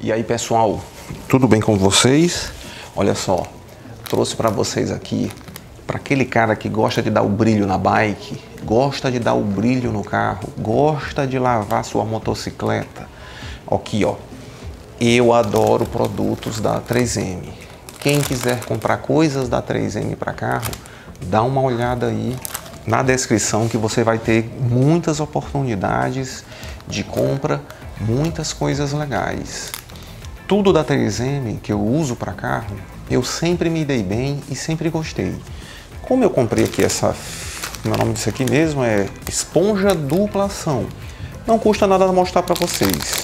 E aí, pessoal, tudo bem com vocês? Olha só, trouxe para vocês aqui, para aquele cara que gosta de dar o brilho na bike, gosta de dar o brilho no carro, gosta de lavar sua motocicleta. Aqui, ó, eu adoro produtos da 3M. Quem quiser comprar coisas da 3M para carro, dá uma olhada aí na descrição que você vai ter muitas oportunidades de compra, muitas coisas legais. Tudo da 3M que eu uso para carro, eu sempre me dei bem e sempre gostei. Como eu comprei aqui essa, o nome disso aqui mesmo é esponja dupla ação. Não custa nada mostrar para vocês.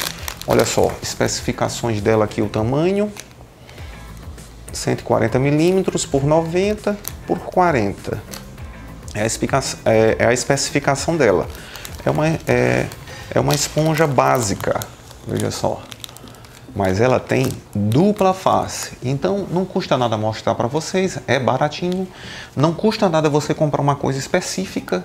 Olha só, especificações dela aqui, o tamanho 140 mm por 90 por 40. É a especificação dela. É uma esponja básica, veja só. Mas ela tem dupla face, então não custa nada mostrar para vocês, é baratinho. Não custa nada você comprar uma coisa específica.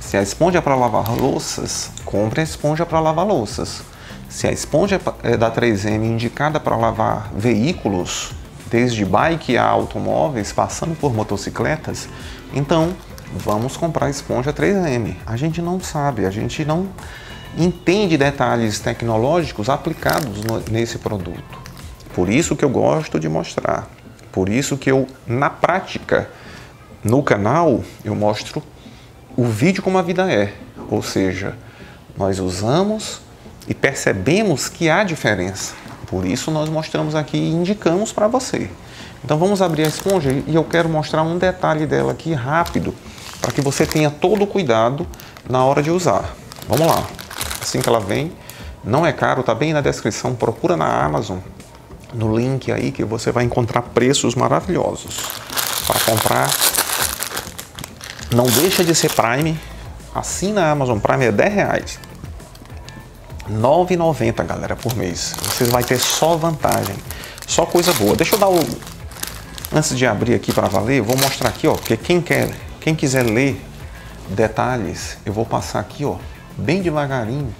Se a esponja é para lavar louças, compre a esponja para lavar louças. Se a esponja é da 3M indicada para lavar veículos, desde bike a automóveis, passando por motocicletas, então vamos comprar a esponja 3M. A gente não sabe, a gente não entende detalhes tecnológicos aplicados nesse produto. Por isso que eu gosto de mostrar. Por isso que eu, na prática, no canal, eu mostro o vídeo como a vida é. Ou seja, nós usamos e percebemos que há diferença. Por isso nós mostramos aqui e indicamos para você. Então vamos abrir a esponja e eu quero mostrar um detalhe dela aqui rápido, para que você tenha todo o cuidado na hora de usar. Vamos lá. Assim que ela vem, não é caro, tá bem na descrição, procura na Amazon, no link aí que você vai encontrar preços maravilhosos para comprar. Não deixa de ser Prime, assina a Amazon Prime, é R$10, R$9,90, galera, por mês. Você vai ter só vantagem, só coisa boa. Deixa eu dar o... Antes de abrir aqui para valer, eu vou mostrar aqui, ó, porque quem quiser ler detalhes, eu vou passar aqui, ó, bem devagarinho.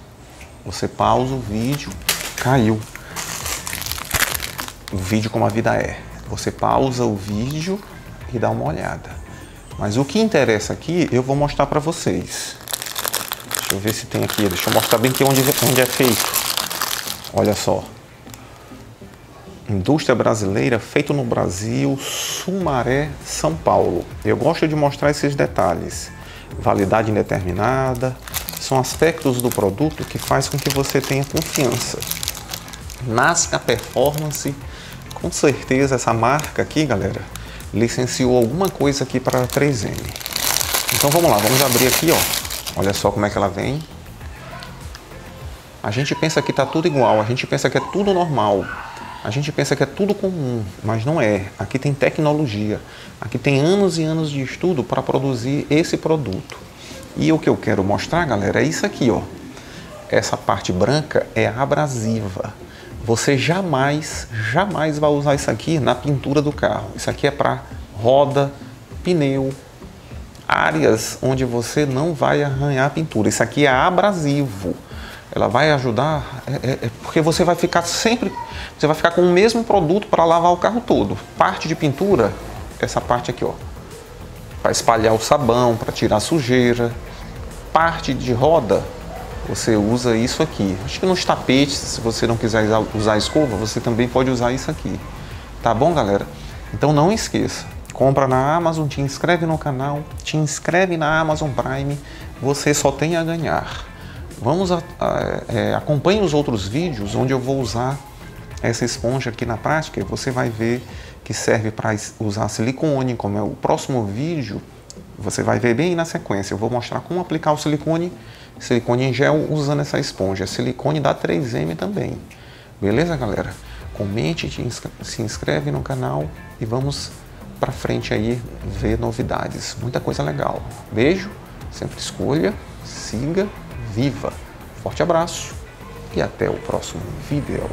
Você pausa o vídeo, caiu o vídeo como a vida é, você pausa o vídeo e dá uma olhada. Mas o que interessa aqui eu vou mostrar para vocês. Deixa eu ver se tem aqui, deixa eu mostrar bem aqui onde é feito. Olha só, indústria brasileira, feito no Brasil, Sumaré, São Paulo. Eu gosto de mostrar esses detalhes. Validade indeterminada. São aspectos do produto que faz com que você tenha confiança. Nasca Performance, com certeza essa marca aqui, galera, licenciou alguma coisa aqui para a 3M. Então vamos lá, vamos abrir aqui, ó. Olha só como é que ela vem. A gente pensa que tá tudo igual, a gente pensa que é tudo normal, a gente pensa que é tudo comum, mas não é. Aqui tem tecnologia, aqui tem anos e anos de estudo para produzir esse produto. E o que eu quero mostrar, galera, é isso aqui, ó. Essa parte branca é abrasiva. Você jamais vai usar isso aqui na pintura do carro. Isso aqui é para roda, pneu, áreas onde você não vai arranhar a pintura. Isso aqui é abrasivo. Ela vai ajudar, porque você vai ficar sempre, você vai ficar com o mesmo produto para lavar o carro todo. Parte de pintura, essa parte aqui, ó, para espalhar o sabão, para tirar a sujeira. Parte de roda, você usa isso aqui. Acho que nos tapetes, se você não quiser usar a escova, você também pode usar isso aqui. Tá bom, galera? Então não esqueça, compra na Amazon, te inscreve no canal, te inscreve na Amazon Prime, você só tem a ganhar. Vamos acompanhe os outros vídeos onde eu vou usar essa esponja aqui na prática, e você vai ver que serve para usar silicone, como é o próximo vídeo. Você vai ver bem na sequência, eu vou mostrar como aplicar o silicone em gel usando essa esponja, silicone da 3M também. Beleza, galera? Comente, se inscreve no canal e vamos para frente aí ver novidades, muita coisa legal. Beijo, sempre escolha, siga, viva. Forte abraço e até o próximo vídeo.